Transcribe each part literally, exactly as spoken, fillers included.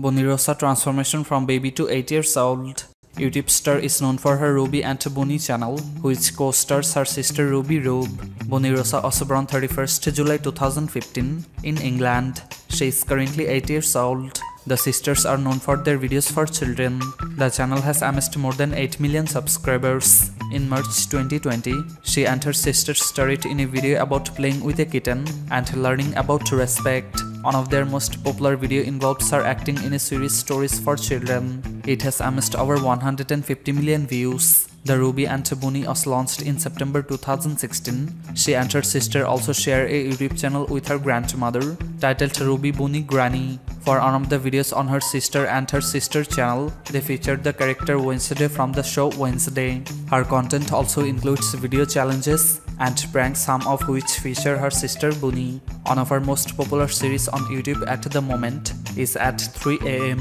Bonnie Rosa transformation from baby to eight years old. YouTube star is known for her Ruby and Bonnie channel, which co-stars her sister Ruby Rube. Bonnie Rosa also born thirty-first July two thousand fifteen in England. She is currently eight years old. The sisters are known for their videos for children. The channel has amassed more than eight million subscribers. In March twenty twenty, she and her sister started in a video about playing with a kitten and learning about respect. One of their most popular video involves her acting in a series stories for children. It has amassed over one hundred fifty million views. The Ruby and Bonnie was launched in September two thousand sixteen. She and her sister also share a YouTube channel with her grandmother titled Ruby Bonnie Granny. For one of the videos on her sister and her sister channel, they featured the character Wednesday from the show Wednesday. Her content also includes video challenges and pranks, some of which feature her sister Bonnie. One of her most popular series on YouTube at the moment is At three A M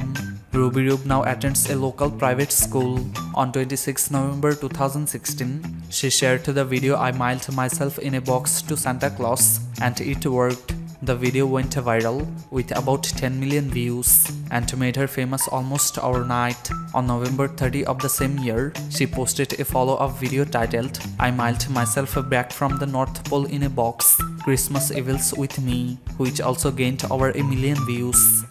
Ruby Rube now attends a local private school. On twenty-sixth November two thousand sixteen, she shared the video "I mailed myself in a box to Santa Claus" and it worked. The video went viral with about ten million views and made her famous almost overnight. On November thirtieth of the same year, she posted a follow-up video titled "I mailed myself back from the North Pole in a box, Christmas Evils with Me," which also gained over a million views.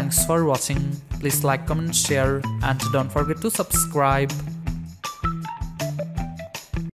Thanks for watching. Please like, comment, share, and don't forget to subscribe.